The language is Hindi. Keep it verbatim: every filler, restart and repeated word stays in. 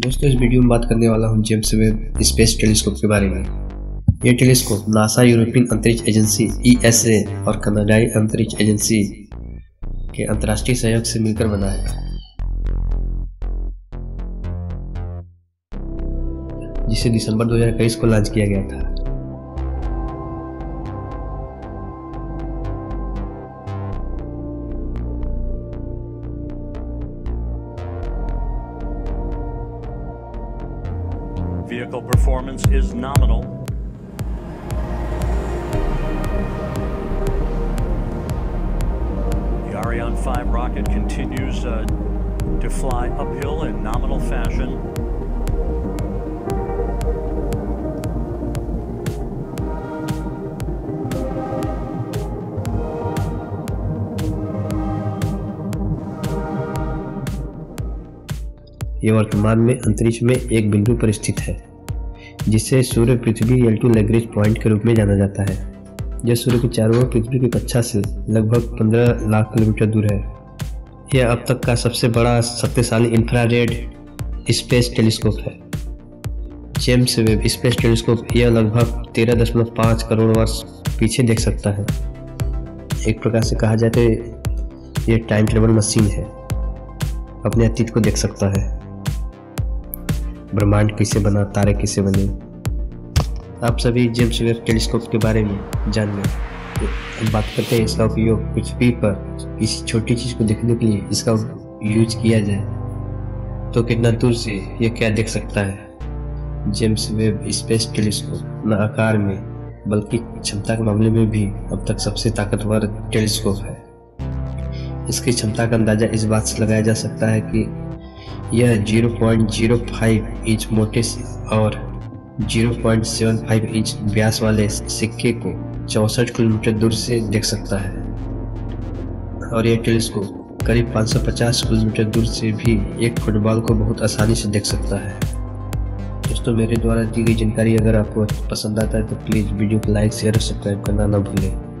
दोस्तों इस वीडियो में बात करने वाला हूँ जेम्स वेब स्पेस टेलीस्कोप के बारे में। यह टेलीस्कोप नासा, यूरोपियन अंतरिक्ष एजेंसी ई एस ए और कनाडाई अंतरिक्ष एजेंसी के अंतर्राष्ट्रीय सहयोग से मिलकर बना है, जिसे दिसंबर दो हज़ार तेईस को लॉन्च किया गया था। Vehicle performance is nominal. The Ariane five rocket continues uh, to fly uphill in nominal fashion. ये वर्तमान में अंतरिक्ष में एक बिंदु पर स्थित है, जिसे सूर्य पृथ्वी एल टू लैग्रेंज पॉइंट के रूप में जाना जाता है। यह सूर्य के चारों ओर पृथ्वी की कक्षा से लगभग पंद्रह लाख किलोमीटर दूर है। यह अब तक का सबसे बड़ा शक्तिशाली इंफ्रारेड स्पेस टेलीस्कोप है। जेम्स वेब स्पेस टेलीस्कोप यह लगभग तेरह दशमलव पाँच करोड़ वर्ष पीछे देख सकता है। एक प्रकार से कहा जाए तो यह टाइम ट्रेवल मशीन है, अपने अतीत को देख सकता है। ब्रह्मांड कैसे बना, तारे कैसे बने, आप सभी जेम्स वेब टेलीस्कोप के बारे में जान लें। तो बात करते हैं इसका उपयोग पृथ्वी पर किसी छोटी चीज़ को देखने के लिए इसका यूज किया जाए तो कितना दूर से यह क्या देख सकता है। जेम्स वेब स्पेस टेलीस्कोप न आकार में बल्कि क्षमता के मामले में भी अब तक सबसे ताकतवर टेलीस्कोप है। इसकी क्षमता का अंदाज़ा इस बात से लगाया जा सकता है कि यह zero point zero five inch मोटे और zero point seven five inch व्यास वाले सिक्के को चौंसठ किलोमीटर दूर से देख सकता है, और यह टेलीस्कोप करीब पाँच सौ पचास किलोमीटर दूर से भी एक फुटबॉल को बहुत आसानी से देख सकता है। दोस्तों, मेरे द्वारा दी गई जानकारी अगर आपको पसंद आता है तो प्लीज़ वीडियो को लाइक, शेयर और सब्सक्राइब करना ना भूलें।